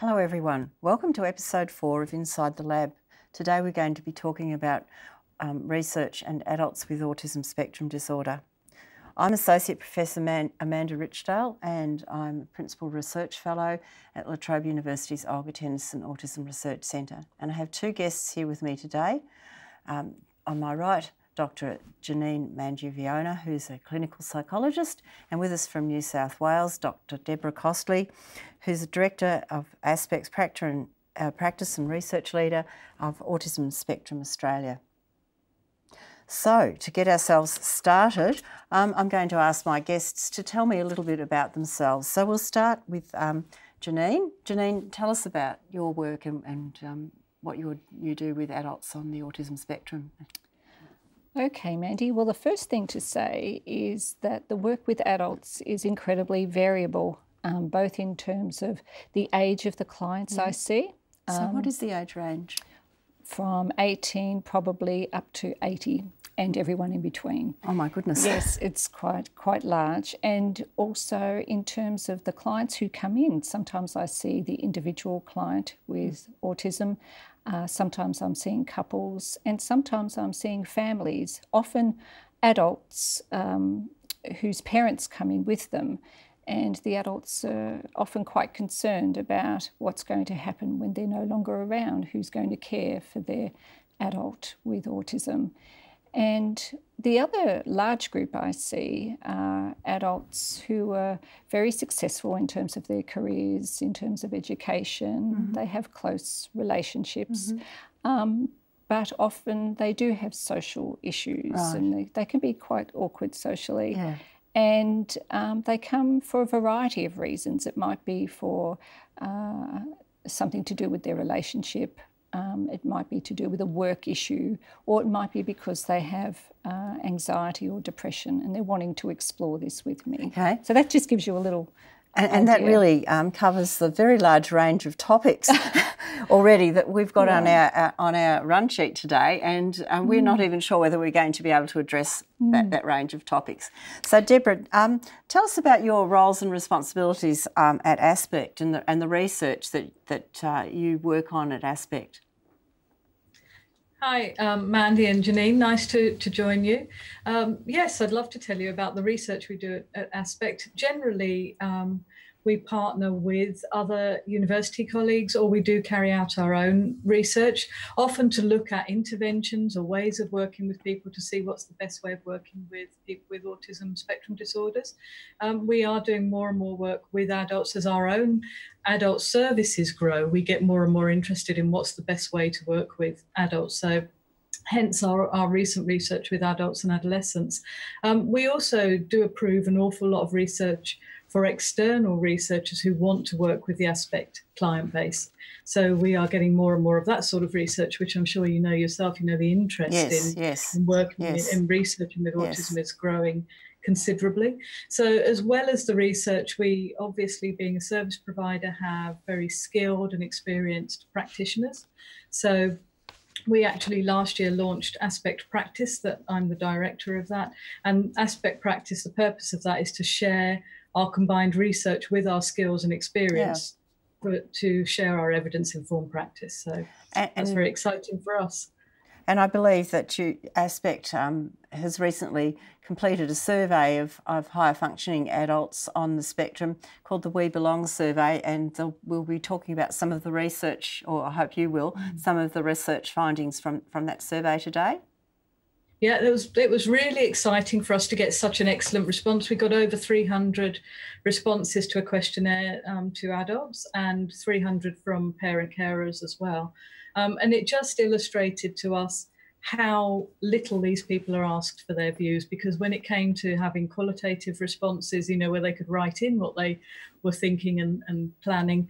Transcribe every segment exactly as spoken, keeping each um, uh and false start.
Hello everyone, welcome to episode four of Inside the Lab. Today we're going to be talking about um, research and adults with autism spectrum disorder. I'm Associate Professor Man Amanda Richdale and I'm Principal Research Fellow at La Trobe University's Olga Tennyson Autism Research Centre. And I have two guests here with me today. Um, on my right, Doctor Janine Mangiavona, who's a clinical psychologist, and with us from New South Wales, Doctor Deborah Costley, who's the Director of Aspects Practice and Research Leader of Autism Spectrum Australia. So, to get ourselves started, um, I'm going to ask my guests to tell me a little bit about themselves. So we'll start with um, Janine. Janine, tell us about your work and, and um, what you, you do with adults on the autism spectrum. Okay, Mandy. Well, the first thing to say is that the work with adults is incredibly variable, um, both in terms of the age of the clients mm. I see. Um, so what is the age range? From eighteen probably up to eighty and everyone in between. Oh, my goodness. Yes, it's quite, quite large. And also in terms of the clients who come in, sometimes I see the individual client with mm. autism. Uh, sometimes I'm seeing couples and sometimes I'm seeing families, often adults um, whose parents come in with them, and the adults are often quite concerned about what's going to happen when they're no longer around, who's going to care for their adult with autism. And the other large group I see are adults who are very successful in terms of their careers, in terms of education. Mm-hmm. They have close relationships, mm-hmm. um, but often they do have social issues, right. and they, they can be quite awkward socially. Yeah. And um, they come for a variety of reasons. It might be for uh, something to do with their relationship. Um, it might be to do with a work issue, or it might be because they have uh, anxiety or depression and they're wanting to explore this with me. Okay. So that just gives you a little And, and that really um, covers the very large range of topics already that we've got yeah. on our, our on our run sheet today, and um, we're mm. not even sure whether we're going to be able to address mm. that, that range of topics. So, Deborah, um, tell us about your roles and responsibilities um, at Aspect and the, and the research that, that uh, you work on at Aspect. Hi, um, Mandy and Janine, nice to, to join you. Um, yes, I'd love to tell you about the research we do at, at Aspect. Generally, um, we partner with other university colleagues, or we do carry out our own research, often to look at interventions or ways of working with people to see what's the best way of working with people with autism spectrum disorders. Um, we are doing more and more work with adults as our own adult services grow. We get more and more interested in what's the best way to work with adults. So hence our, our recent research with adults and adolescents. Um, we also do approve an awful lot of research for external researchers who want to work with the Aspect client base. So we are getting more and more of that sort of research, which I'm sure you know yourself, you know the interest yes, in, yes, in working yes. in, in researching with autism yes. is growing considerably. So as well as the research, we obviously, being a service provider, have very skilled and experienced practitioners. So we actually last year launched Aspect Practice, that I'm the director of that. And Aspect Practice, the purpose of that is to share our combined research with our skills and experience yeah. to share our evidence-informed practice. So and, that's very exciting for us. And I believe that you, Aspect um, has recently completed a survey of, of higher-functioning adults on the spectrum called the We Belong survey, and the, we'll be talking about some of the research, or I hope you will, mm-hmm. some of the research findings from, from that survey today. Yeah, it was, it was really exciting for us to get such an excellent response. We got over three hundred responses to a questionnaire um, to adults, and three hundred from parent carers as well. Um, and it just illustrated to us how little these people are asked for their views, because when it came to having qualitative responses, you know, where they could write in what they were thinking and, and planning,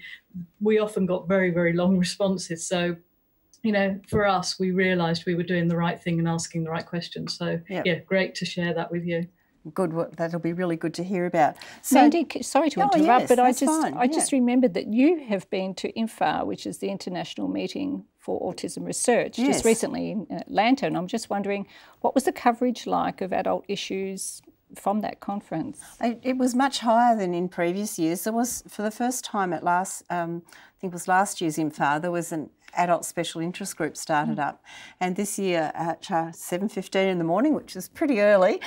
we often got very, very long responses. So, you know, for us, we realised we were doing the right thing and asking the right questions. So, yep. yeah, great to share that with you. Good, that'll be really good to hear about. So, Mandy, sorry to oh, interrupt, yes, but I just fine. I yeah. just remembered that you have been to I N F A R, which is the International Meeting For Autism Research, yes. just recently in Atlanta, and I'm just wondering, what was the coverage like of adult issues from that conference? It, it was much higher than in previous years. There was, for the first time at last, um, I think it was last year's I M F A R, there was an adult special interest group started mm. up. And this year at seven fifteen in the morning, which is pretty early,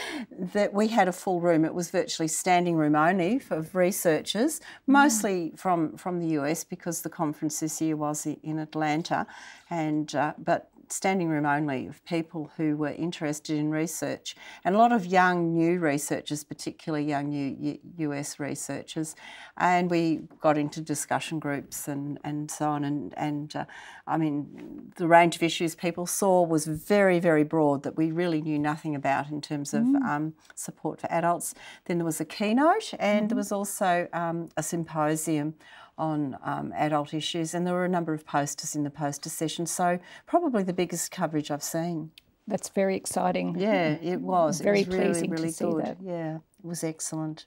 that we had a full room. It was virtually standing room only for researchers, mostly mm. from, from the U S, because the conference this year was in Atlanta, and uh, but standing room only of people who were interested in research, and a lot of young new researchers, particularly young new U S researchers, and we got into discussion groups and, and so on, and, and uh, I mean the range of issues people saw was very, very broad that we really knew nothing about in terms of mm. um, support for adults. Then there was a keynote and mm. there was also um, a symposium on um, adult issues, and there were a number of posters in the poster session, so probably the biggest coverage I've seen. That's very exciting. Yeah, it was. Very it was pleasing really, really to good. See that. Yeah, it was excellent.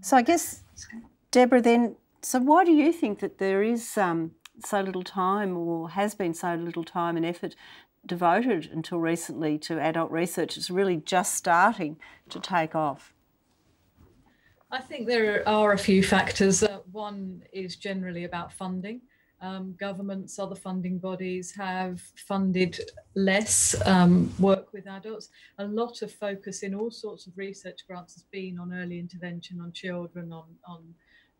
So I guess, Deborah, then, so why do you think that there is um, so little time, or has been so little time and effort devoted until recently to adult research? It's really just starting to take off. I think there are a few factors. Uh, one is generally about funding. Um, governments, other funding bodies have funded less um, work with adults. A lot of focus in all sorts of research grants has been on early intervention, on children, on, on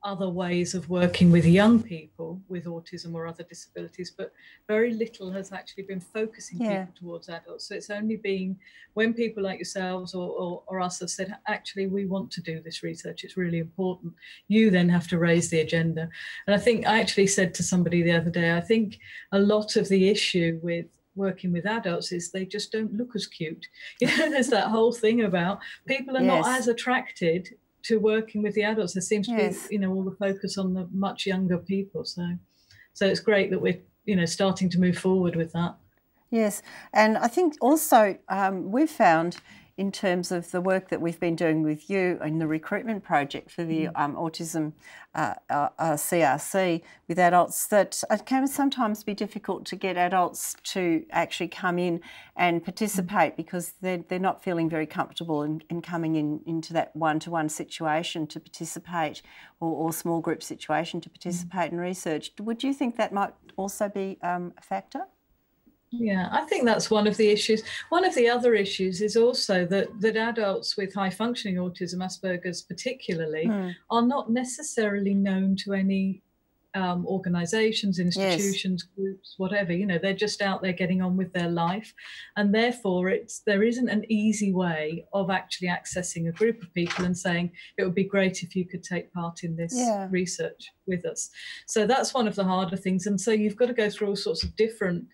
other ways of working with young people with autism or other disabilities, but very little has actually been focusing yeah. people towards adults. So it's only been when people like yourselves or, or, or us have said, actually, we want to do this research, it's really important. You then have to raise the agenda. And I think I actually said to somebody the other day, I think a lot of the issue with working with adults is they just don't look as cute. You know, there's that whole thing about people are yes. not as attracted to working with the adults. There seems to yes. be, you know, all the focus on the much younger people. So, so it's great that we're, you know, starting to move forward with that. Yes, and I think also um, we've found in terms of the work that we've been doing with you in the recruitment project for the mm. um, Autism uh, uh, uh, C R C with adults, that it can sometimes be difficult to get adults to actually come in and participate mm. because they're, they're not feeling very comfortable in, in coming in into that one-to-one situation to participate, or, or small group situation to participate mm. in research. Would you think that might also be um, a factor? Yeah, I think that's one of the issues. One of the other issues is also that, that adults with high-functioning autism, Asperger's particularly, mm. are not necessarily known to any um, organisations, institutions, yes. groups, whatever. You know, they're just out there getting on with their life, and therefore it's there isn't an easy way of actually accessing a group of people and saying, it would be great if you could take part in this yeah. research with us. So that's one of the harder things, and so you've got to go through all sorts of different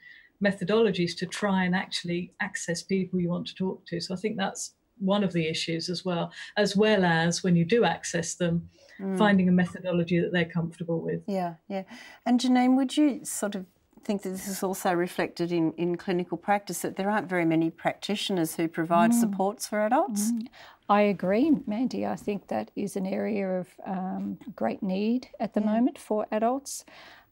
methodologies to try and actually access people you want to talk to. So I think that's one of the issues as well, as well as when you do access them, mm. finding a methodology that they're comfortable with. Yeah, yeah. And Janine, would you sort of think that this is also reflected in, in clinical practice, that there aren't very many practitioners who provide mm. supports for adults? Mm. I agree, Mandy. I think that is an area of um, great need at the yeah. moment for adults.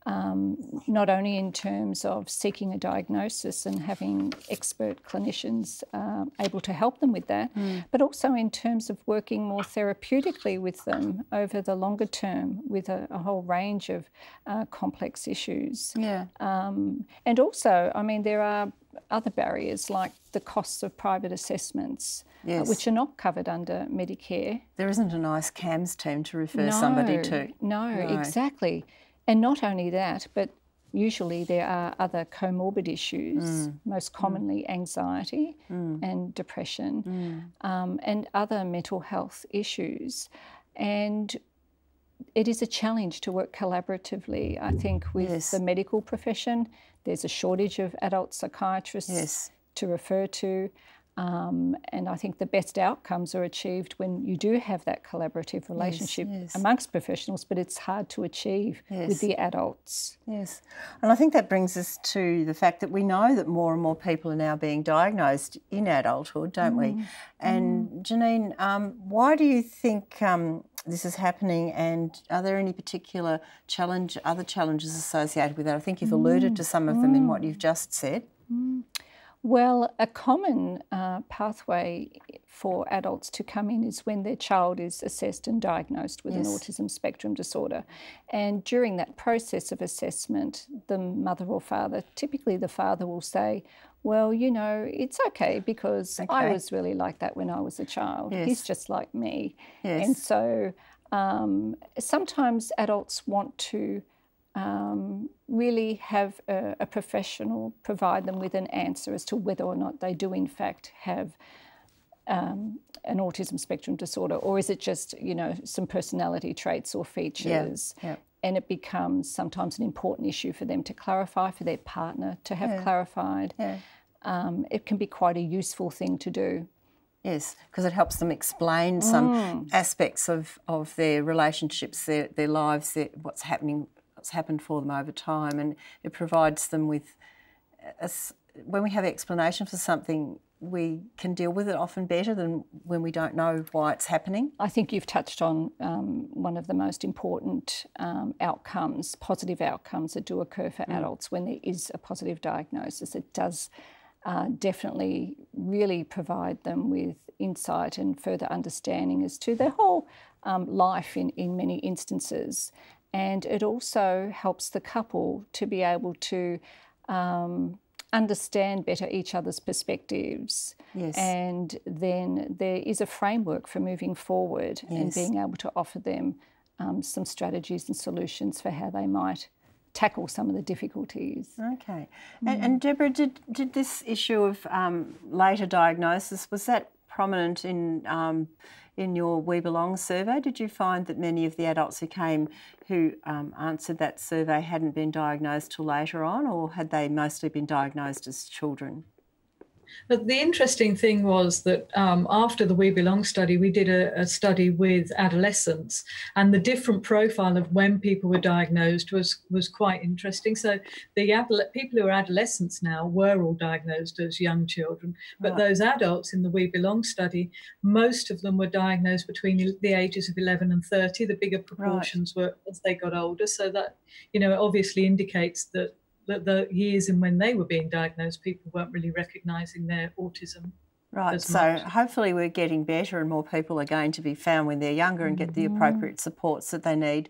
Um, not only in terms of seeking a diagnosis and having expert clinicians um, able to help them with that, mm. but also in terms of working more therapeutically with them over the longer term with a, a whole range of uh, complex issues. Yeah. Um, and also, I mean, there are other barriers like the costs of private assessments, yes. uh, which are not covered under Medicare. There isn't a nice C A M S team to refer no, somebody to. No, no, exactly. And not only that, but usually there are other comorbid issues, mm. most commonly mm. anxiety mm. and depression mm. um, and other mental health issues. And it is a challenge to work collaboratively, I think, with yes. the medical profession. There's a shortage of adult psychiatrists yes. to refer to. Um, and I think the best outcomes are achieved when you do have that collaborative relationship yes, yes. amongst professionals, but it's hard to achieve yes. with the adults. Yes, and I think that brings us to the fact that we know that more and more people are now being diagnosed in adulthood, don't mm. we? And mm. Janine, um, why do you think um, this is happening, and are there any particular challenge, other challenges associated with that? I think you've alluded mm. to some of them mm. in what you've just said. Mm. Well, a common uh, pathway for adults to come in is when their child is assessed and diagnosed with yes. an autism spectrum disorder. And during that process of assessment, the mother or father, typically the father, will say, well, you know, it's okay because okay. I was really like that when I was a child. Yes. He's just like me. Yes. And so um, sometimes adults want to Um, really have a, a professional provide them with an answer as to whether or not they do in fact have um, an autism spectrum disorder, or is it just, you know, some personality traits or features. Yeah, yeah. And it becomes sometimes an important issue for them to clarify, for their partner to have yeah. clarified. Yeah. Um, it can be quite a useful thing to do. Yes, because it helps them explain some mm. aspects of, of their relationships, their, their lives, their, what's happening What's happened for them over time, and it provides them with a, when we have explanation for something, we can deal with it often better than when we don't know why it's happening. I think you've touched on um, one of the most important um, outcomes, positive outcomes that do occur for mm. adults when there is a positive diagnosis. It does uh, definitely really provide them with insight and further understanding as to their whole um, life in, in many instances. And it also helps the couple to be able to um, understand better each other's perspectives. Yes. And then there is a framework for moving forward yes. and being able to offer them um, some strategies and solutions for how they might tackle some of the difficulties. Okay. Mm. And, and Deborah, did, did this issue of um, later diagnosis, was that prominent in um, in your We Belong survey? Did you find that many of the adults who came who um, answered that survey hadn't been diagnosed till later on, or had they mostly been diagnosed as children? But the interesting thing was that um, after the We Belong study, we did a, a study with adolescents, and the different profile of when people were diagnosed was, was quite interesting. So the people who are adolescents now were all diagnosed as young children, but right. those adults in the We Belong study, most of them were diagnosed between the ages of eleven and thirty. The bigger proportions right. were as they got older. So that, you know, obviously indicates that that the years and when they were being diagnosed, people weren't really recognising their autism. Right, so hopefully we're getting better and more people are going to be found when they're younger and get the appropriate supports that they need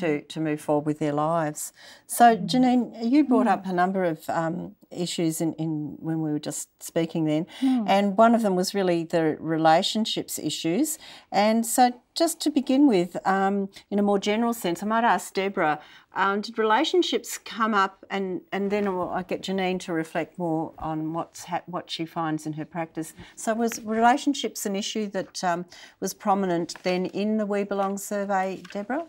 to, to move forward with their lives. So, Janine, you brought up a number of um, issues in, in when we were just speaking then, and one of them was really the relationships issues. And so just to begin with, um, in a more general sense, I might ask Deborah, um, did relationships come up, and, and then I'll, I'll get Janine to reflect more on what's ha what she finds in her practice. So was relationships an issue that um, was prominent then in the We Belong survey, Deborah?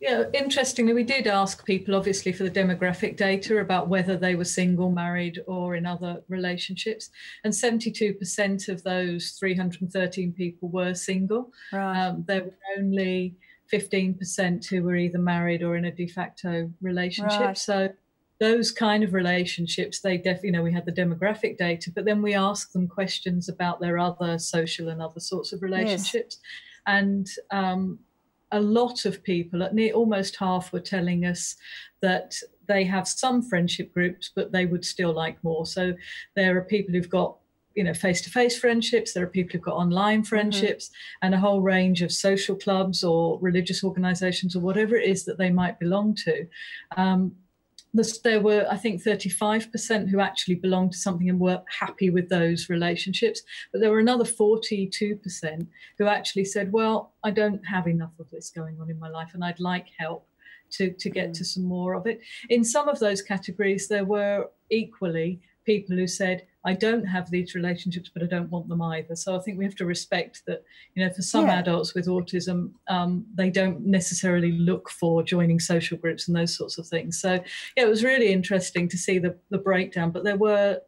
Yeah, interestingly, we did ask people, obviously, for the demographic data about whether they were single, married, or in other relationships. And seventy-two percent of those three hundred and thirteen people were single. Right. Um, there were only fifteen percent who were either married or in a de facto relationship. Right. So those kind of relationships, they definitely, you know, we had the demographic data, but then we asked them questions about their other social and other sorts of relationships. Yes. And um, a lot of people, almost half, were telling us that they have some friendship groups, but they would still like more. So there are people who've got, you know, face-to-face friendships, there are people who've got online friendships, mm-hmm. and a whole range of social clubs or religious organisations or whatever it is that they might belong to. Um, There were, I think, thirty-five percent who actually belonged to something and were happy with those relationships. But there were another forty-two percent who actually said, well, I don't have enough of this going on in my life and I'd like help to, to get mm. to some more of it. In some of those categories, there were equally people who said, I don't have these relationships, but I don't want them either. So I think we have to respect that, you know, for some yeah. adults with autism, um, they don't necessarily look for joining social groups and those sorts of things. So yeah, it was really interesting to see the, the breakdown, but there were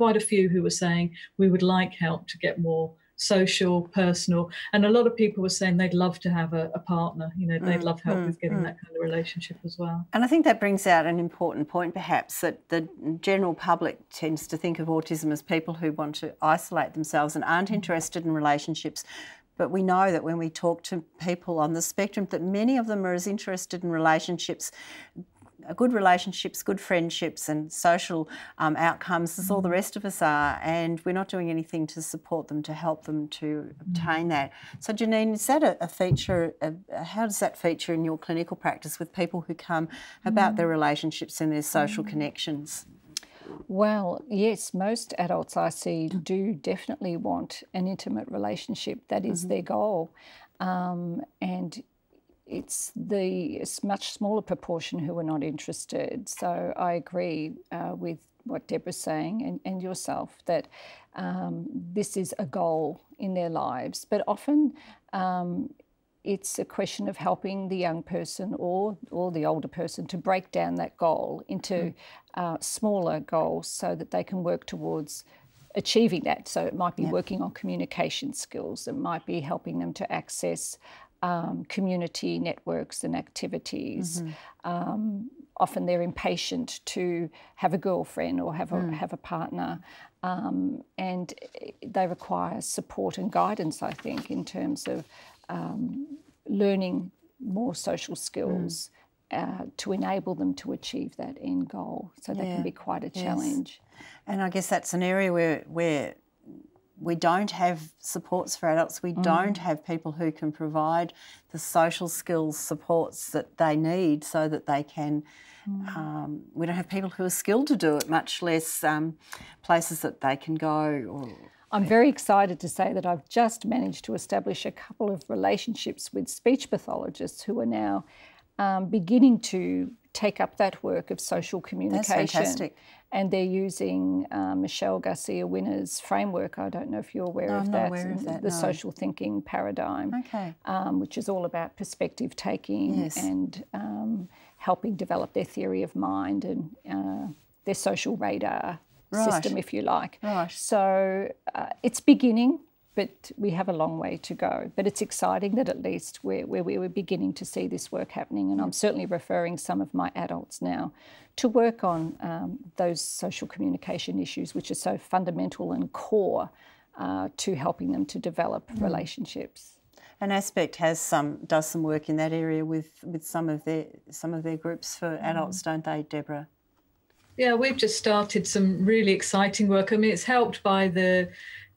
quite a few who were saying we would like help to get more social, personal, and a lot of people were saying they'd love to have a, a partner, you know, they'd mm, love help mm, with getting mm. that kind of relationship as well. And I think that brings out an important point perhaps, that the general public tends to think of autism as people who want to isolate themselves and aren't interested in relationships. But we know that when we talk to people on the spectrum, that many of them are as interested in relationships good relationships, good friendships and social um, outcomes as all the rest of us are, and we're not doing anything to support them, to help them to obtain that. So Janine, is that a, a feature, of, how does that feature in your clinical practice with people who come about their relationships and their social connections? Well, yes, most adults I see do definitely want an intimate relationship. That is mm-hmm. their goal. Um, and it's the it's much smaller proportion who are not interested. So I agree uh, with what Deborah's saying and, and yourself, that um, this is a goal in their lives. But often um, it's a question of helping the young person or, or the older person to break down that goal into mm. uh, smaller goals so that they can work towards achieving that. So it might be yep. working on communication skills. It might be helping them to access um, community networks and activities. Mm-hmm. um, often they're impatient to have a girlfriend or have a, mm. have a partner. Um, and they require support and guidance, I think, in terms of Um, learning more social skills mm. uh, to enable them to achieve that end goal. So that yeah. can be quite a challenge. Yes. And I guess that's an area where, where we don't have supports for adults. We mm. don't have people who can provide the social skills supports that they need so that they can... Mm. Um, we don't have people who are skilled to do it, much less um, places that they can go or... I'm very excited to say that I've just managed to establish a couple of relationships with speech pathologists who are now um, beginning to take up that work of social communication. That's fantastic. And they're using um, Michelle Garcia-Winner's framework. I don't know if you're aware no, of I'm that. Not aware of that, the no. social thinking paradigm, okay. um, which is all about perspective taking yes. and um, helping develop their theory of mind and uh, their social radar. Right. System, if you like. Right. So uh, it's beginning, but we have a long way to go. But it's exciting that at least we're, we're, we're beginning to see this work happening, and I'm certainly referring some of my adults now to work on um, those social communication issues, which are so fundamental and core uh, to helping them to develop mm. relationships. And Aspect has some does some work in that area with with some of their some of their groups for adults, mm. don't they, Deborah? Yeah, we've just started some really exciting work. I mean, it's helped by the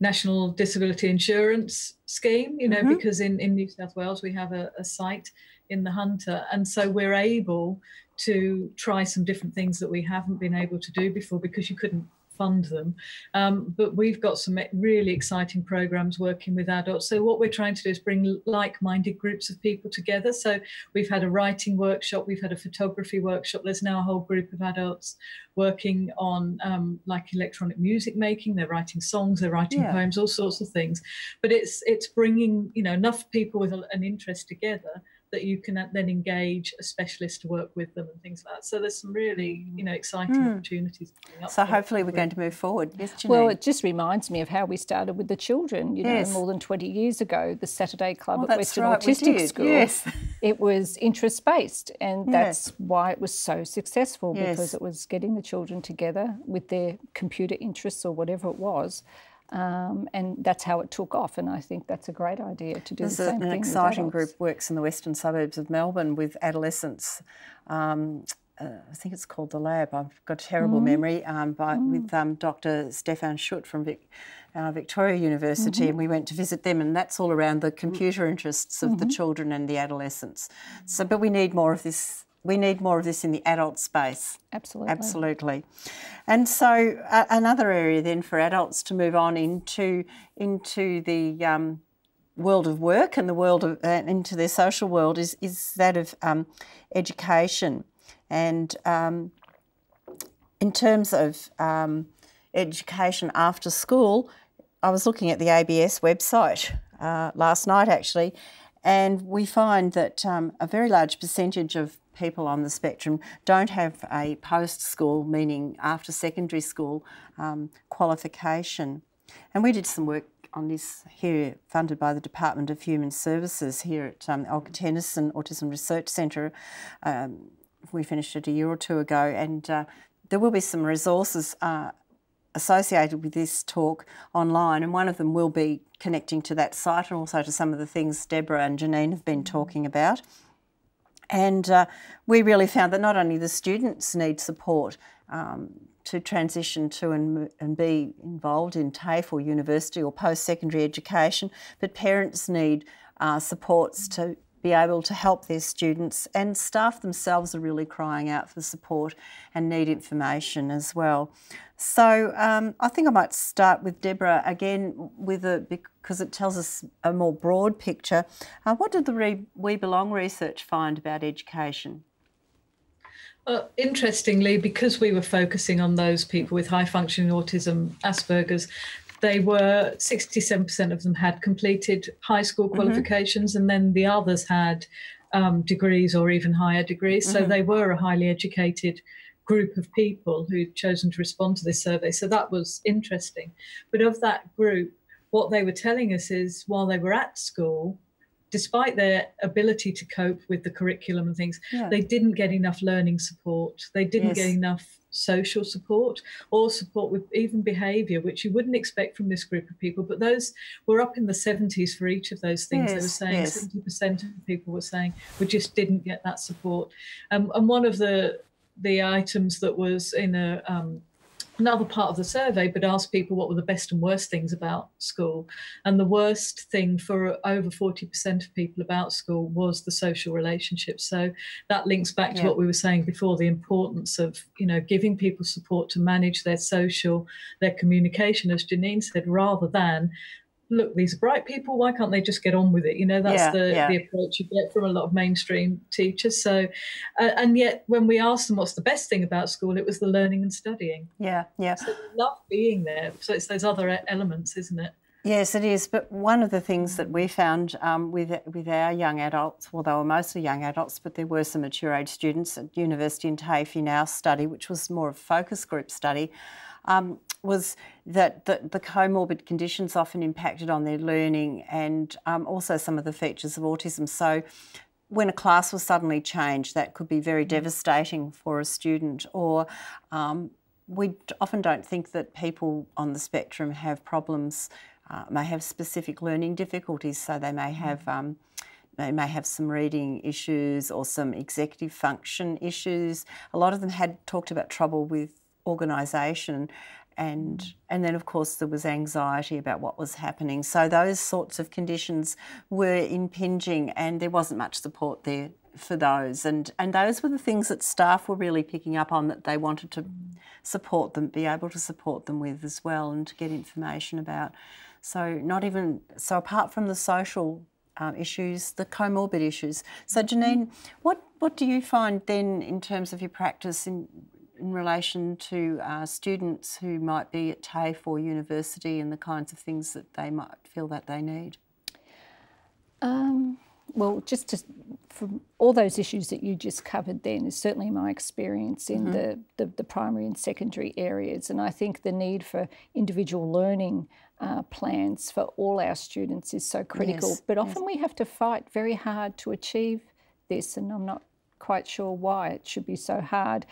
National Disability Insurance Scheme, you know, mm-hmm. because in, in New South Wales we have a, a site in the Hunter. And so we're able to try some different things that we haven't been able to do before because you couldn't fund them. Um, but we've got some really exciting programs working with adults. So what we're trying to do is bring like-minded groups of people together. So we've had a writing workshop, we've had a photography workshop. There's now a whole group of adults working on um, like electronic music making. They're writing songs, they're writing yeah. poems, all sorts of things. But it's it's bringing, you know, enough people with an interest together that you can then engage a specialist to work with them and things like that. So there's some really, you know, exciting mm. opportunities coming up. So hopefully we're going to move forward. Yes, Janine. Well, it just reminds me of how we started with the children, you yes. know, more than twenty years ago, the Saturday Club oh, at Western right, Autistic we School. Yes. It was interest-based, and that's yes. why it was so successful, yes. because it was getting the children together with their computer interests or whatever it was. Um, and that's how it took off, and I think that's a great idea to do There's the same a, an thing. An exciting group works in the western suburbs of Melbourne with adolescents. Um, uh, I think it's called The Lab. I've got a terrible mm. memory, um, but mm. with um, Doctor Stefan Schutt from Vic, uh, Victoria University, mm-hmm. and we went to visit them, and that's all around the computer interests of mm-hmm. the children and the adolescents. So, but we need more of this. We need more of this in the adult space. Absolutely. Absolutely. And so uh, another area then for adults to move on into, into the um, world of work and the world of, uh, into their social world is, is that of um, education. And um, in terms of um, education after school, I was looking at the A B S website uh, last night actually, and we find that um, a very large percentage of people on the spectrum don't have a post-school, meaning after secondary school, um, qualification. And we did some work on this here, funded by the Department of Human Services here at um, Olga Tennyson Autism Research Centre. Um, we finished it a year or two ago, and uh, there will be some resources uh, associated with this talk online, and one of them will be connecting to that site and also to some of the things Deborah and Janine have been talking about. And uh, we really found that not only the students need support um, to transition to and, and be involved in TAFE or university or post-secondary education, but parents need uh, supports to be able to help their students, and staff themselves are really crying out for support and need information as well. So um, I think I might start with Deborah again, with a, because it tells us a more broad picture. Uh, what did the Re- We Belong research find about education? Well, interestingly, because we were focusing on those people with high functioning autism, Asperger's, they were sixty-seven percent of them had completed high school qualifications, mm-hmm. and then the others had um, degrees or even higher degrees. Mm-hmm. So they were a highly educated group of people who'd chosen to respond to this survey. So that was interesting. But of that group, what they were telling us is while they were at school, despite their ability to cope with the curriculum and things, yeah. they didn't get enough learning support. They didn't yes. get enough social support or support with even behaviour, which you wouldn't expect from this group of people. But those were up in the seventies for each of those things. Yes, they were saying yes. seventy percent of people were saying we just didn't get that support. Um, and one of the the items that was in a um, another part of the survey, but asked people what were the best and worst things about school. And the worst thing for over forty percent of people about school was the social relationships. So that links back to yeah. what we were saying before, the importance of, you know, giving people support to manage their social, their communication, as Janine said, rather than, look, these are bright people, why can't they just get on with it? You know, that's yeah, the, yeah. the approach you get from a lot of mainstream teachers. So, uh, and yet when we asked them what's the best thing about school, it was the learning and studying. Yeah, yeah. So we love being there. So it's those other elements, isn't it? Yes, it is. But one of the things that we found um, with with our young adults, well, they were mostly young adults, but there were some mature age students at university in TAFE in our study, which was more of a focus group study, um, was that the, the comorbid conditions often impacted on their learning and um, also some of the features of autism. So when a class was suddenly changed, that could be very devastating for a student. Or um, we often don't think that people on the spectrum have problems, uh, may have specific learning difficulties, so they may have um, they may have some reading issues or some executive function issues. A lot of them had talked about trouble with organisation. And, and then, of course, there was anxiety about what was happening. So those sorts of conditions were impinging and there wasn't much support there for those. And, and those were the things that staff were really picking up on that they wanted to support them, be able to support them with as well and to get information about. So not even, so apart from the social um, issues, the comorbid issues. So Janine, what, what do you find then in terms of your practice in in relation to uh, students who might be at TAFE or university and the kinds of things that they might feel that they need? Um, well, just to, from all those issues that you just covered then is certainly my experience in mm-hmm. the, the, the primary and secondary areas, and I think the need for individual learning uh, plans for all our students is so critical. Yes, but often yes. we have to fight very hard to achieve this, and I'm not quite sure why it should be so hard.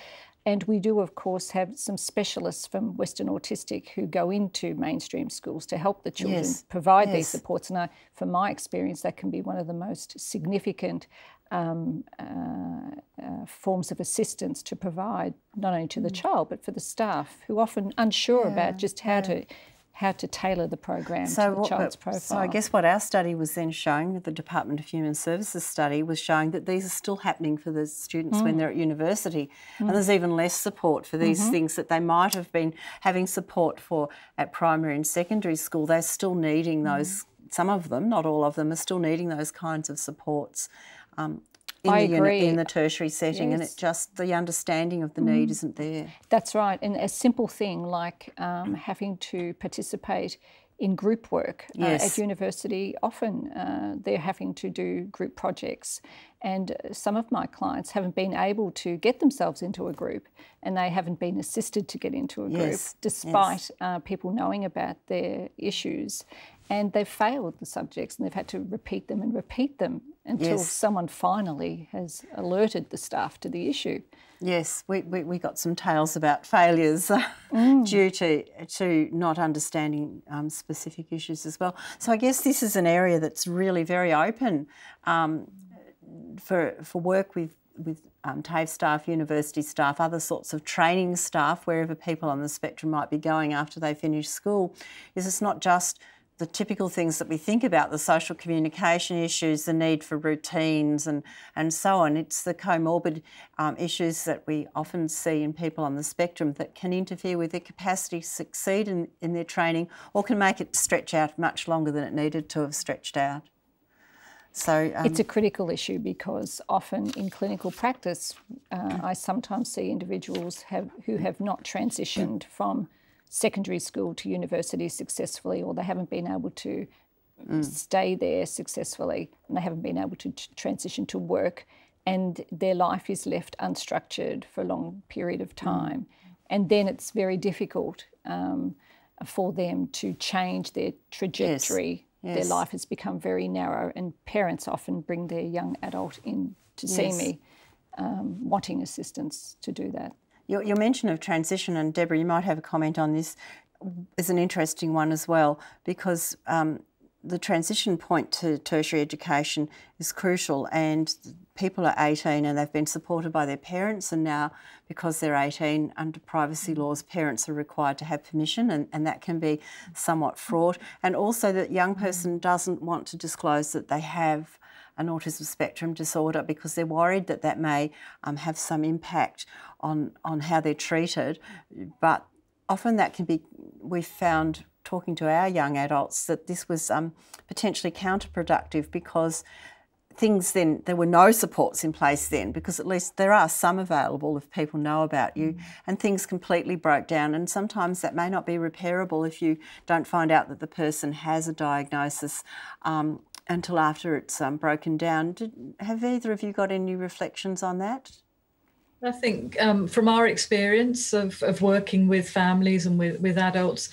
And we do, of course, have some specialists from Western Autistic who go into mainstream schools to help the children yes. provide yes. these supports. And I, from my experience, that can be one of the most significant um, uh, uh, forms of assistance to provide, not only to the mm. child, but for the staff who are often unsure yeah. about just how yeah. to how to tailor the program so to the what, child's profile. So I guess what our study was then showing, the Department of Human Services study, was showing that these are still happening for the students mm. when they're at university. Mm. And there's even less support for these mm-hmm. things that they might have been having support for at primary and secondary school. They're still needing those, mm. some of them, not all of them, are still needing those kinds of supports um, in, I the agree. Unit, in the tertiary setting. Yes. And it just, the understanding of the need mm. isn't there. That's right. And a simple thing like um, having to participate in group work. Yes. Uh, at university, often uh, they're having to do group projects. And some of my clients haven't been able to get themselves into a group, and they haven't been assisted to get into a group, yes. despite yes. Uh, people knowing about their issues. And they've failed the subjects and they've had to repeat them and repeat them until yes. someone finally has alerted the staff to the issue. Yes, we, we, we got some tales about failures mm. due to, to not understanding um, specific issues as well. So I guess this is an area that's really very open um, for, for work with, with um, TAFE staff, university staff, other sorts of training staff, wherever people on the spectrum might be going after they finish school, is it's not just the typical things that we think about, the social communication issues, the need for routines and, and so on. It's the comorbid um, issues that we often see in people on the spectrum that can interfere with their capacity to succeed in, in their training, or can make it stretch out much longer than it needed to have stretched out. So um, it's a critical issue, because often in clinical practice, uh, I sometimes see individuals have, who have not transitioned from secondary school to university successfully, or they haven't been able to mm. stay there successfully, and they haven't been able to t transition to work, and their life is left unstructured for a long period of time. Mm. And then it's very difficult um, for them to change their trajectory. Yes. Yes. Their life has become very narrow, and parents often bring their young adult in to see yes. me, um, wanting assistance to do that. Your, your mention of transition, and Deborah, you might have a comment on this, is an interesting one as well, because um, the transition point to tertiary education is crucial, and people are eighteen and they've been supported by their parents, and now because they're eighteen, under privacy laws, parents are required to have permission, and, and that can be somewhat fraught. And also that young person doesn't want to disclose that they have an autism spectrum disorder, because they're worried that that may um, have some impact on, on how they're treated. But often that can be, we've found talking to our young adults, that this was um, potentially counterproductive, because things then, there were no supports in place then, because at least there are some available if people know about you, and things completely broke down, and sometimes that may not be repairable if you don't find out that the person has a diagnosis um, until after it's um, broken down. Did, have either of you got any reflections on that? I think um, from our experience of, of working with families and with, with adults,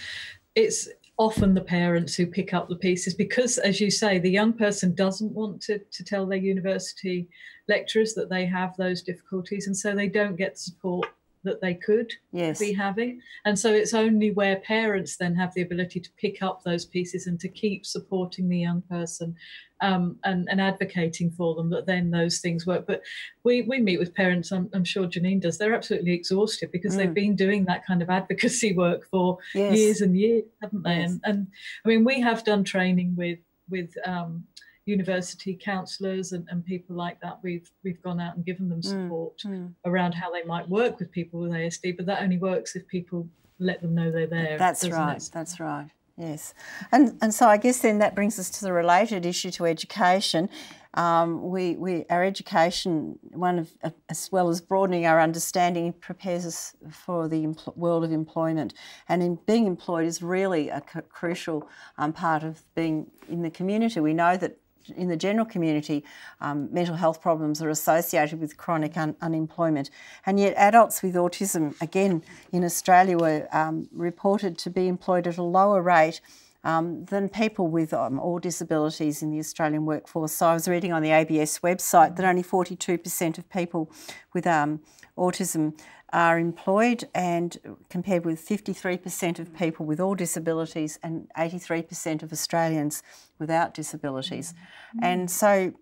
it's often the parents who pick up the pieces, because, as you say, the young person doesn't want to, to tell their university lecturers that they have those difficulties, and so they don't get the support that they could yes. be having. And so it's only where parents then have the ability to pick up those pieces and to keep supporting the young person um, and, and advocating for them, that then those things work. But we, we meet with parents, I'm, I'm sure Janine does, they're absolutely exhausted, because mm. they've been doing that kind of advocacy work for yes. years and years, haven't they? Yes. And, and I mean, we have done training with, with um, university counsellors and, and people like that. We've we've gone out and given them support mm, mm. around how they might work with people with A S D, but that only works if people let them know they're there. That's right, it? that's right, yes. And and so I guess then that brings us to the related issue to education. Um, we, we our education, one of, uh, as well as broadening our understanding, prepares us for the world of employment, and in being employed is really a crucial um, part of being in the community. We know that in the general community, um, mental health problems are associated with chronic un unemployment. And yet adults with autism, again, in Australia were um, reported to be employed at a lower rate um, than people with um, all disabilities in the Australian workforce. So I was reading on the A B S website that only forty-two percent of people with um, autism are employed, and compared with fifty-three percent of people with all disabilities and eighty-three percent of Australians without disabilities. Mm-hmm. And so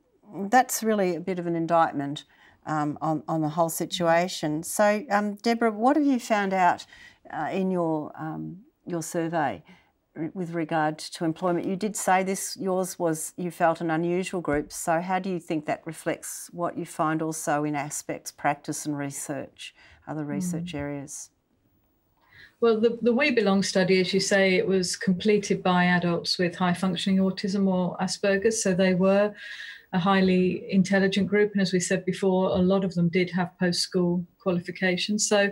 that's really a bit of an indictment um, on, on the whole situation. So, um, Deborah, what have you found out uh, in your, um, your survey with regard to employment? You did say this, yours was, you felt an unusual group, so how do you think that reflects what you find also in Aspects, Practice and Research, other research mm. areas? Well, the, the We Belong study, as you say, it was completed by adults with high-functioning autism or Asperger's, so they were a highly intelligent group, and as we said before, a lot of them did have post-school qualifications. So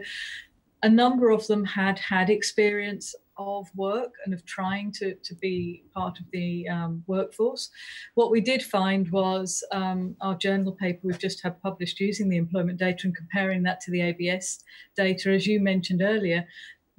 a number of them had had experience of work and of trying to, to be part of the um, workforce. What we did find was um, our journal paper we've just had published using the employment data and comparing that to the A B S data, as you mentioned earlier,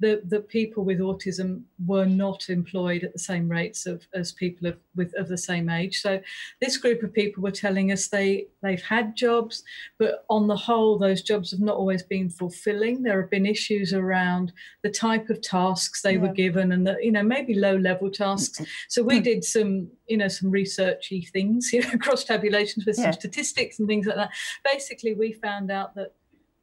the, the people with autism were not employed at the same rates of, as people of, with, of the same age. So this group of people were telling us they, they've had jobs, but on the whole, those jobs have not always been fulfilling. There have been issues around the type of tasks they yeah. were given and the, you know, maybe low-level tasks. So we did some, you know, some researchy things, you know, cross-tabulations with yeah. some statistics and things like that. Basically, we found out that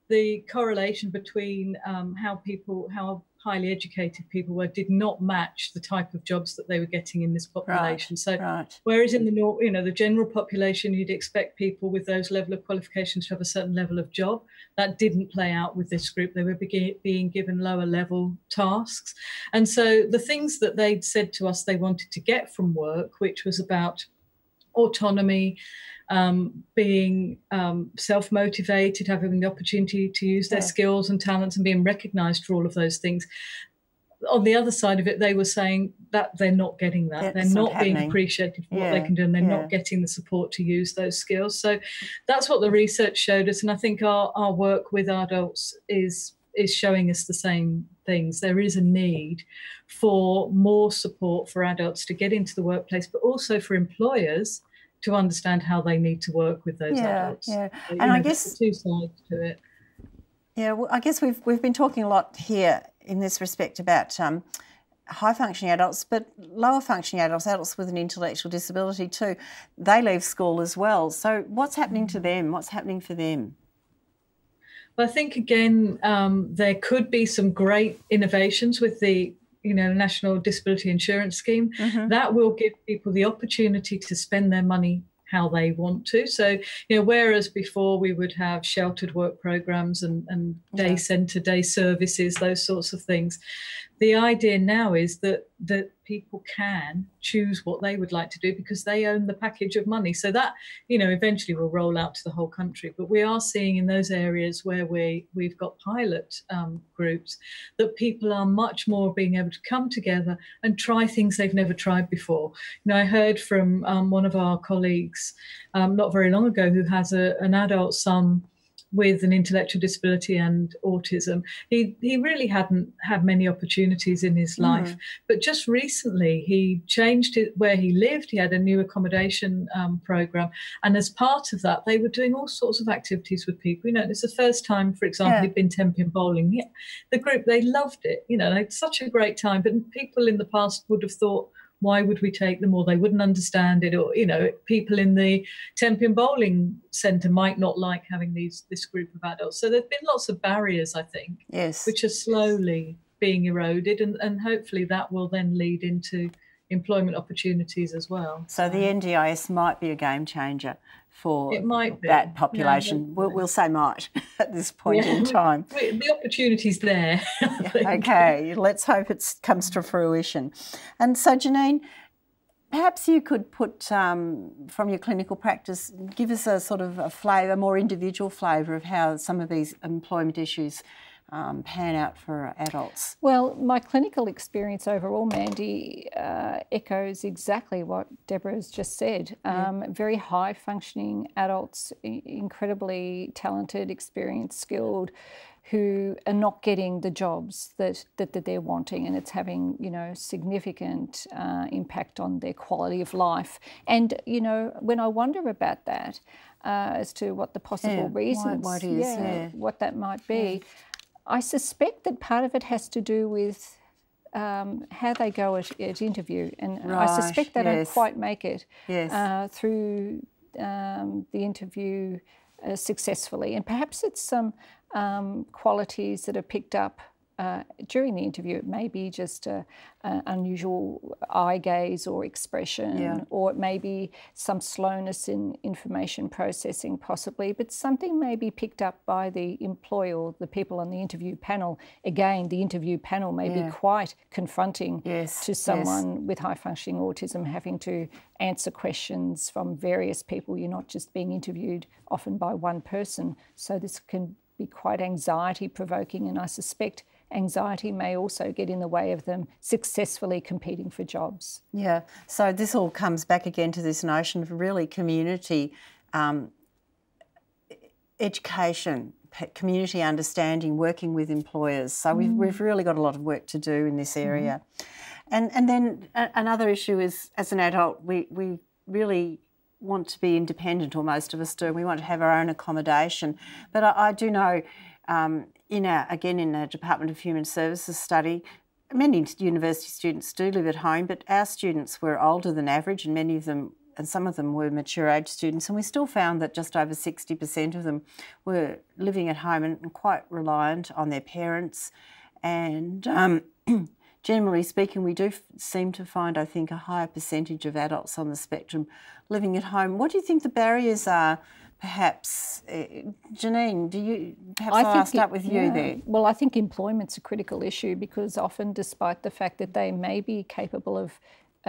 the correlation between um, how people, how highly educated people were, did not match the type of jobs that they were getting in this population. Right, so, right. whereas in the you know the general population, you'd expect people with those level of qualifications to have a certain level of job. That didn't play out with this group. They were be being given lower level tasks, and so the things that they'd said to us they wanted to get from work, which was about autonomy, um, being um, self-motivated, having the opportunity to use their yeah. skills and talents and being recognised for all of those things. On the other side of it, they were saying that they're not getting that. That's they're not being appreciated for yeah. what they can do, and they're yeah. not getting the support to use those skills. So that's what the research showed us, and I think our, our work with adults is is showing us the same things. There is a need for more support for adults to get into the workplace, but also for employers to understand how they need to work with those yeah, adults. Yeah, so, and know, I guess two sides to it. Yeah, well, I guess we've we've been talking a lot here in this respect about um, high functioning adults, but lower functioning adults, adults with an intellectual disability too. They leave school as well. So what's happening to them? What's happening for them? I think, again, um, there could be some great innovations with the, you know, National Disability Insurance Scheme. Mm-hmm. That will give people the opportunity to spend their money how they want to. So, you know, whereas before we would have sheltered work programs and, and day yeah. centre, day services, those sorts of things, the idea now is that that people can choose what they would like to do because they own the package of money. So that, you know, eventually will roll out to the whole country. But we are seeing in those areas where we, we've got pilot um, groups that people are much more being able to come together and try things they've never tried before. You know, I heard from um, one of our colleagues um, not very long ago who has a, an adult son with an intellectual disability and autism. He he really hadn't had many opportunities in his life, mm-hmm. but just recently he changed it where he lived. He had a new accommodation um, program, and as part of that, they were doing all sorts of activities with people. You know, it's the first time, for example, yeah. he'd been temping bowling. Yeah, the group, they loved it. You know, they had such a great time. But people in the past would have thought, why would we take them? Or they wouldn't understand it. Or, you know, people in the Tempian Bowling Centre might not like having these this group of adults. So there's been lots of barriers, I think, yes, which are slowly being eroded. And, and hopefully that will then lead into employment opportunities as well. So the N D I S might be a game changer for it might be. that population. Yeah, we'll, we'll say might at this point yeah. in time. The opportunity's there. Okay, let's hope it comes to fruition. And so, Janine, perhaps you could put, um, from your clinical practice, give us a sort of a flavour, a more individual flavour of how some of these employment issues Um, pan out for adults? Well, my clinical experience overall, Mandy, uh, echoes exactly what Deborah's just said. Um, yeah. Very high functioning adults, incredibly talented, experienced, skilled, who are not getting the jobs that, that, that they're wanting, and it's having, you know, significant uh, impact on their quality of life. And, you know, when I wonder about that, uh, as to what the possible yeah. reasons, what, what, is, yeah, yeah. what that might be, yeah. I suspect that part of it has to do with um, how they go at, at interview, and right, I suspect they yes. don't quite make it yes. uh, through um, the interview uh, successfully. And perhaps it's some um, qualities that are picked up uh, during the interview. It may be just an unusual eye gaze or expression, yeah. or it may be some slowness in information processing possibly, but something may be picked up by the employer or the people on the interview panel. Again, the interview panel may yeah. be quite confronting yes. to someone yes. with high-functioning autism, having to answer questions from various people. You're not just being interviewed often by one person, so this can be quite anxiety-provoking, and I suspect anxiety may also get in the way of them successfully competing for jobs. Yeah, so this all comes back again to this notion of really community um, education community understanding, working with employers. So mm. we've, we've really got a lot of work to do in this area. Mm. And, and then a, another issue is, as an adult, we, we really want to be independent, or most of us do. We want to have our own accommodation. But I, I do know, um, in our, again, in our Department of Human Services study, many university students do live at home, but our students were older than average, and many of them, and some of them were mature age students, and we still found that just over sixty percent of them were living at home and quite reliant on their parents. And um, generally speaking, we do seem to find, I think, a higher percentage of adults on the spectrum living at home. What do you think the barriers are, perhaps? Uh, Janine, do you, perhaps I'll I'll start with you there. Well, I think employment's a critical issue, because often, despite the fact that they may be capable of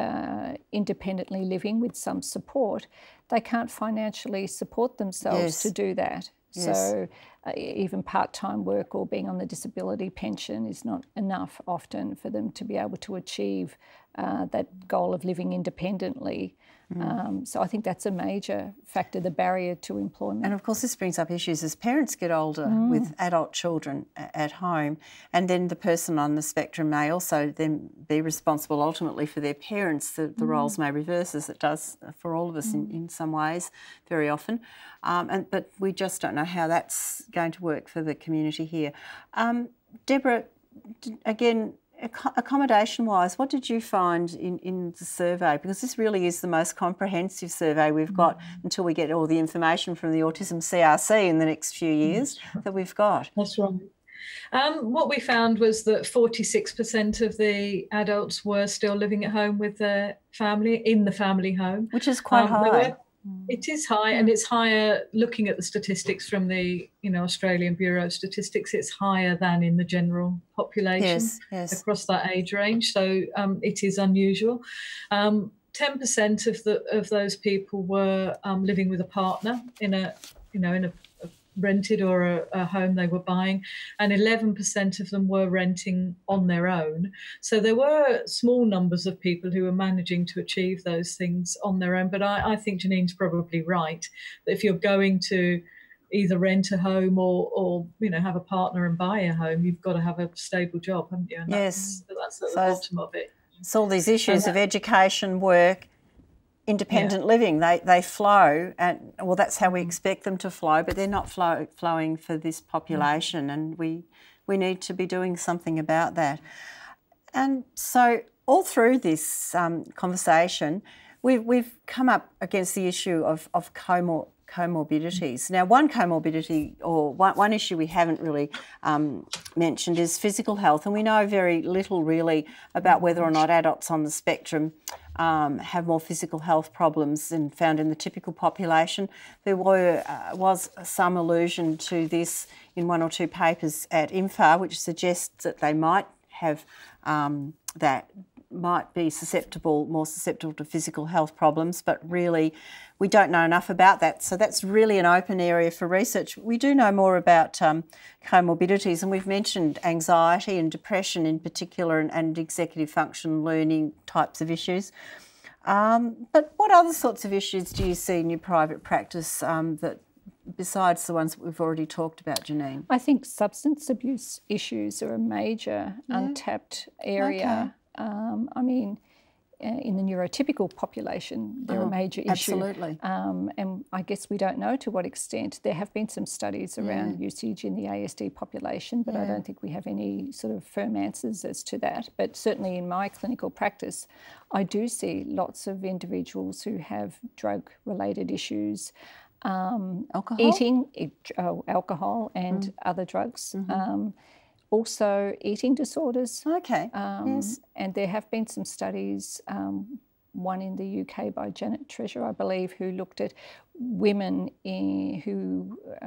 Uh, independently living with some support, they can't financially support themselves yes. to do that. Yes. So uh, even part-time work or being on the disability pension is not enough often for them to be able to achieve uh, that goal of living independently. Mm. Um, so I think that's a major factor, the barrier to employment. And of course this brings up issues as parents get older mm. with adult children at home, and then the person on the spectrum may also then be responsible ultimately for their parents. The, the mm. roles may reverse, as it does for all of us mm. in, in some ways, very often. Um, and, but we just don't know how that's going to work for the community here. Um, Deborah, again, accommodation-wise, what did you find in, in the survey? Because this really is the most comprehensive survey we've got mm. until we get all the information from the Autism C R C in the next few years mm. that we've got. That's right. Um, what we found was that forty-six percent of the adults were still living at home with their family, in the family home. Which is quite um, high. It is high, and it's higher, looking at the statistics from the you know Australian Bureau of Statistics, it's higher than in the general population yes, yes. across that age range, so um, it is unusual. Um, ten percent of the of those people were um, living with a partner in a you know in a, a rented or a, a home they were buying, and eleven percent of them were renting on their own. So there were small numbers of people who were managing to achieve those things on their own, but I, I think Janine's probably right, that if you're going to either rent a home or, or you know, have a partner and buy a home, you've got to have a stable job, haven't you? And yes. That's, that's at the so bottom of it. It's all these issues of education, work, independent yeah. living, they they flow, and well, that's how we expect them to flow, but they're not flow, flowing for this population, and we we need to be doing something about that. And so all through this um, conversation, we've, we've come up against the issue of, of comor comorbidities. Now, one comorbidity or one, one issue we haven't really um, mentioned is physical health, and we know very little really about whether or not adults on the spectrum Um, have more physical health problems than found in the typical population. There were, uh, was some allusion to this in one or two papers at I N F A R, which suggests that they might have um, that, might be susceptible, more susceptible to physical health problems, but really we don't know enough about that. So that's really an open area for research. We do know more about um, comorbidities, and we've mentioned anxiety and depression in particular, and, and executive function, learning types of issues. Um, but what other sorts of issues do you see in your private practice um, that besides the ones that we've already talked about, Janine? I think substance abuse issues are a major yeah. untapped area. Okay. Um, I mean, uh, in the neurotypical population, they're oh, a major issue. Absolutely. Um, and I guess we don't know to what extent. There have been some studies around yeah. usage in the A S D population, but yeah. I don't think we have any sort of firm answers as to that. But certainly in my clinical practice, I do see lots of individuals who have drug-related issues, um, alcohol? eating it, oh, alcohol and mm. other drugs. Mm-hmm. um, Also, eating disorders. Okay. Um, yes. And there have been some studies, um, one in the U K by Janet Treasure, I believe, who looked at women in, who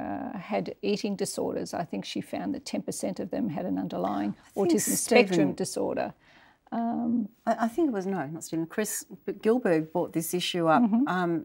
uh, had eating disorders. I think she found that ten percent of them had an underlying autism spectrum disorder. Um, I, I think it was, no, not Stephen, Chris Gilberg brought this issue up. Mm-hmm. um,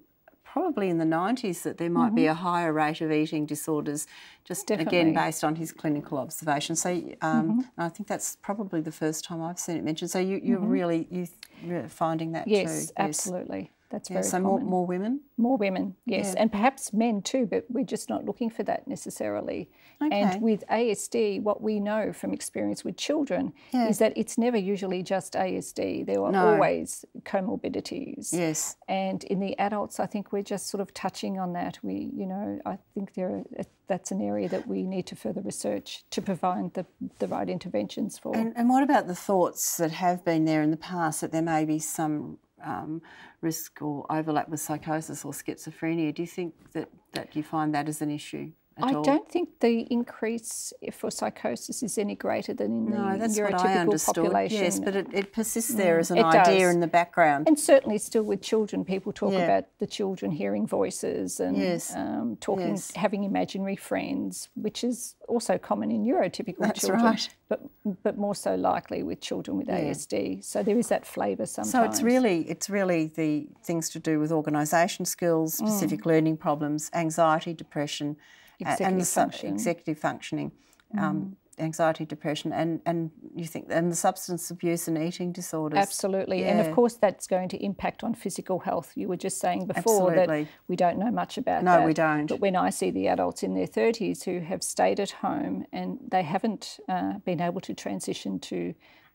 probably in the nineties, that there might mm-hmm. be a higher rate of eating disorders, just Definitely. again based on his clinical observation. So um, mm-hmm. I think that's probably the first time I've seen it mentioned. So you, you're mm-hmm. really you really finding that yes, too? Yes, absolutely. That's yeah, very so common. So more, more women? More women, yes. Yeah. And perhaps men too, but we're just not looking for that necessarily. Okay. And with A S D, what we know from experience with children yeah. is that it's never usually just A S D. There are no. always comorbidities. Yes. And in the adults, I think we're just sort of touching on that. We, you know, I think there are, that's an area that we need to further research to provide the, the right interventions for. And, and what about the thoughts that have been there in the past that there may be some Um, risk or overlap with psychosis or schizophrenia? Do you think that, that you find that as an issue at I all? I don't think the increase for psychosis is any greater than in no, the that's neurotypical what I understood. population. Yes, but it, it persists there mm, as an idea does. in the background. And certainly still with children, people talk yeah. about the children hearing voices and yes. um, talking, yes. having imaginary friends, which is also common in neurotypical that's children. Right. But, but more so likely with children with yeah. A S D. So there is that flavour sometimes. So it's really it's really the things to do with organisation skills, specific mm. learning problems, anxiety, depression, executive and the, function. executive functioning, mm. um, anxiety, depression, and and you think and the substance abuse and eating disorders. Absolutely, yeah. and of course that's going to impact on physical health. You were just saying before Absolutely. that we don't know much about no, that. No, we don't. But when I see the adults in their thirties who have stayed at home and they haven't uh, been able to transition to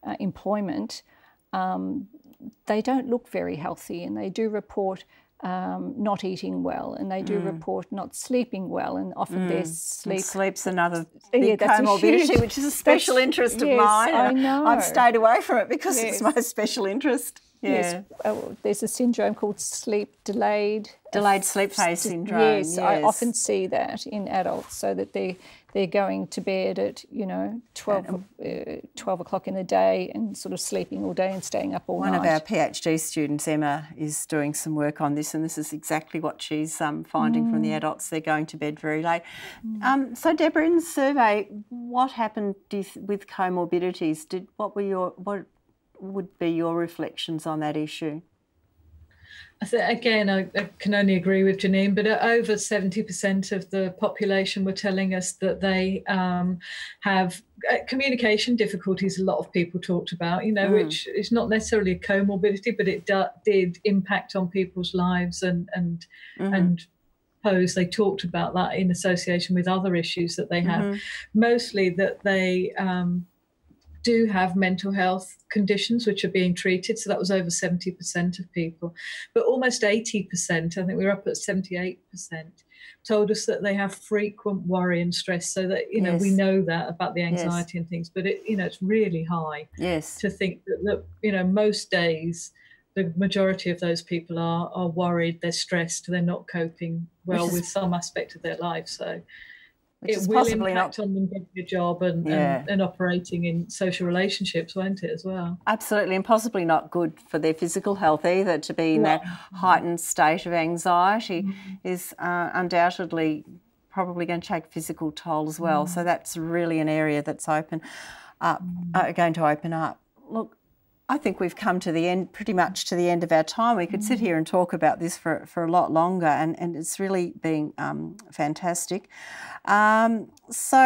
uh, employment, um, they don't look very healthy, and they do report Um, not eating well, and they do mm. report not sleeping well, and often mm. their sleep... And sleep's another big yeah, comorbidity, huge, which is a special interest yes, of mine. I know. I've stayed away from it because yes. it's my special interest. Yeah. Yes, oh, there's a syndrome called sleep delayed... Delayed sleep phase syndrome. Yes, yes, I often see that in adults, so that they're, they're going to bed at, you know, twelve, uh, twelve o'clock in the day and sort of sleeping all day and staying up all night. One of our PhD students, Emma, is doing some work on this, and this is exactly what she's um, finding mm. from the adults. They're going to bed very late. Mm. Um, so, Deborah, in the survey, what happened with comorbidities? Did what were your what would be your reflections on that issue? So again, I, I can only agree with Janine, but over seventy percent of the population were telling us that they um, have communication difficulties. A lot of people talked about, you know, mm. which is not necessarily a comorbidity, but it do, did impact on people's lives and and mm-hmm. and pose. They talked about that in association with other issues that they have, mm-hmm. mostly that they um, do have mental health conditions which are being treated. So that was over seventy percent of people. But almost eighty percent, I think we were up at seventy-eight percent, told us that they have frequent worry and stress. So that, you know, yes. we know that about the anxiety yes. and things, but, it, you know, it's really high yes. to think that, that, you know, most days the majority of those people are, are worried, they're stressed, they're not coping well is, with some aspect of their life. So... Which it will impact not... on them getting a job and, yeah. and, and operating in social relationships, won't it, as well? Absolutely, and possibly not good for their physical health either, to be in yeah. that heightened state of anxiety mm-hmm. is uh, undoubtedly probably going to take physical toll as well. Mm. So that's really an area that's open up, mm. uh, going to open up. Look, I think we've come to the end, pretty much to the end of our time. We could sit here and talk about this for, for a lot longer, and, and it's really been um, fantastic. Um, so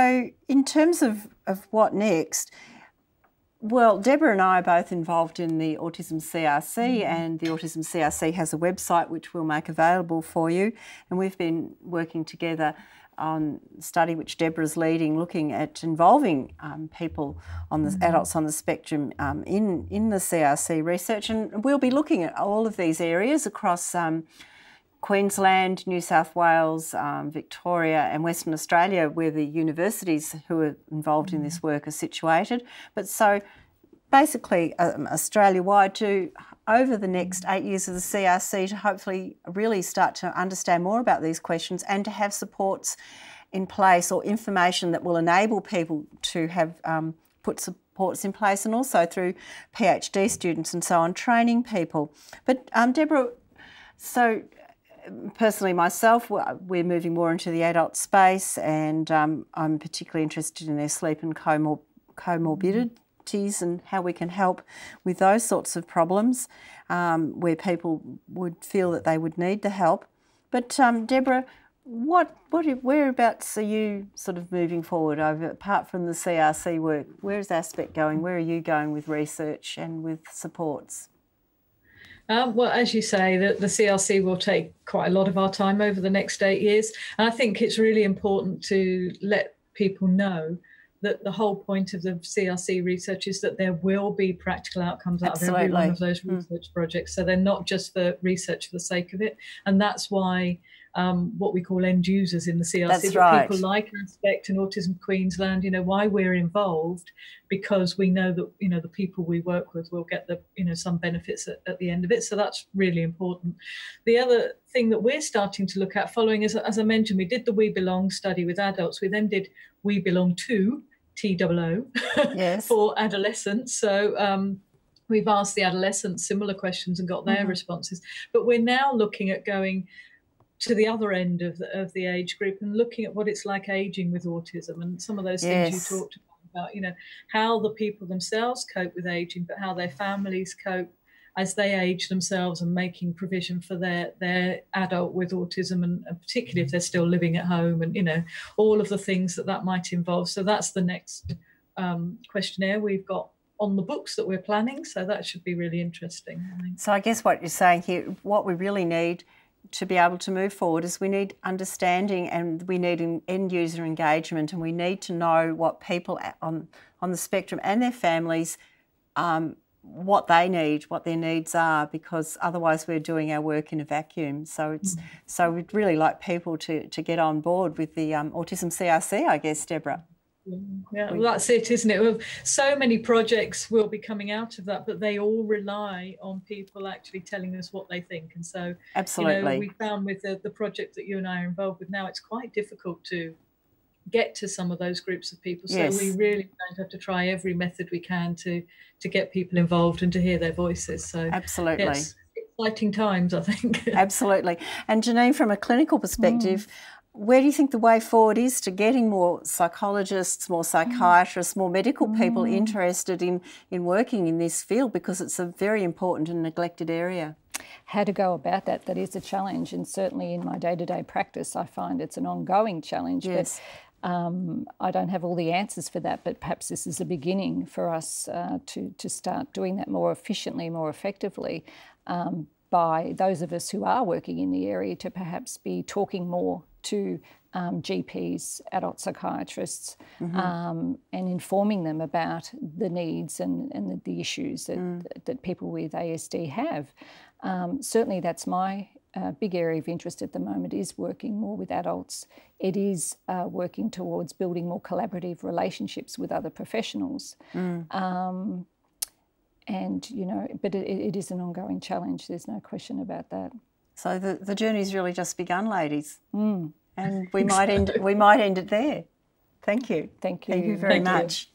in terms of, of what next, well, Deborah and I are both involved in the Autism C R C, mm. and the Autism C R C has a website which we'll make available for you, and we've been working together on a study which Deborah's leading, looking at involving um, people on the mm-hmm. adults on the spectrum um, in in the C R C research, and we'll be looking at all of these areas across um, Queensland, New South Wales, um, Victoria, and Western Australia, where the universities who are involved mm-hmm. in this work are situated. But so basically um, Australia-wide to over the next eight years of the C R C to hopefully really start to understand more about these questions and to have supports in place or information that will enable people to have um, put supports in place, and also through PhD students and so on, training people. But um, Deborah, so personally myself, we're moving more into the adult space, and um, I'm particularly interested in their sleep and comor comorbidity. Mm-hmm. and how we can help with those sorts of problems um, where people would feel that they would need the help. But um, Deborah, what, what, whereabouts are you sort of moving forward over, apart from the C R C work? Where is Aspect going? Where are you going with research and with supports? Um, well, as you say, the, the C R C will take quite a lot of our time over the next eight years. And I think it's really important to let people know that the whole point of the C R C research is that there will be practical outcomes out Absolutely. of every one of those research mm. projects. So they're not just for research for the sake of it. And that's why um, what we call end users in the C R C, that's right. people like Aspect and Autism Queensland, you know, why we're involved, because we know that, you know, the people we work with will get the, you know, some benefits at, at the end of it. So that's really important. The other thing that we're starting to look at following is, as I mentioned, we did the We Belong study with adults. We then did We Belong to T O O yes. for adolescents. So um, we've asked the adolescents similar questions and got their mm-hmm. responses. But we're now looking at going to the other end of the, of the age group and looking at what it's like aging with autism and some of those yes. things you talked about, you know, how the people themselves cope with aging, but how their families cope as they age themselves, and making provision for their, their adult with autism, and particularly if they're still living at home, and, you know, all of the things that that might involve. So that's the next um, questionnaire we've got on the books that we're planning. So that should be really interesting, I think. So I guess what you're saying here, what we really need to be able to move forward is we need understanding, and we need an end user engagement, and we need to know what people on, on the spectrum and their families um, what they need, what their needs are, because otherwise we're doing our work in a vacuum. So it's mm. so we'd really like people to to get on board with the um, Autism C R C, I guess, Deborah. Yeah, well, that's it, isn't it? So many projects will be coming out of that, but they all rely on people actually telling us what they think. And so, absolutely, you know, we found with the, the project that you and I are involved with now, it's quite difficult to get to some of those groups of people, so yes. we really don't have to try every method we can to to get people involved and to hear their voices. So absolutely, yes, exciting times, I think. Absolutely. And Janine, from a clinical perspective, mm. where do you think the way forward is to getting more psychologists, more psychiatrists, more medical people mm. interested in in working in this field, because it's a very important and neglected area? How to go about that, that is a challenge, and certainly in my day-to-day practice I find it's an ongoing challenge. Yes. But Um, I don't have all the answers for that, but perhaps this is a beginning for us uh, to, to start doing that more efficiently, more effectively, um, by those of us who are working in the area to perhaps be talking more to um, G Ps, adult psychiatrists, mm-hmm. um, and informing them about the needs and, and the, the issues that, mm. that people with A S D have. Um, certainly that's my A uh, big area of interest at the moment, is working more with adults. It is uh, working towards building more collaborative relationships with other professionals. Mm. Um, and, you know, but it, it is an ongoing challenge. There's no question about that. So the, the journey's really just begun, ladies. Mm. And we might, end, we might end it there. Thank you. Thank you. Thank you very Thank much. You.